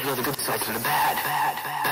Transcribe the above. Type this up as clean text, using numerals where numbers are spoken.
to know the good side to the bad.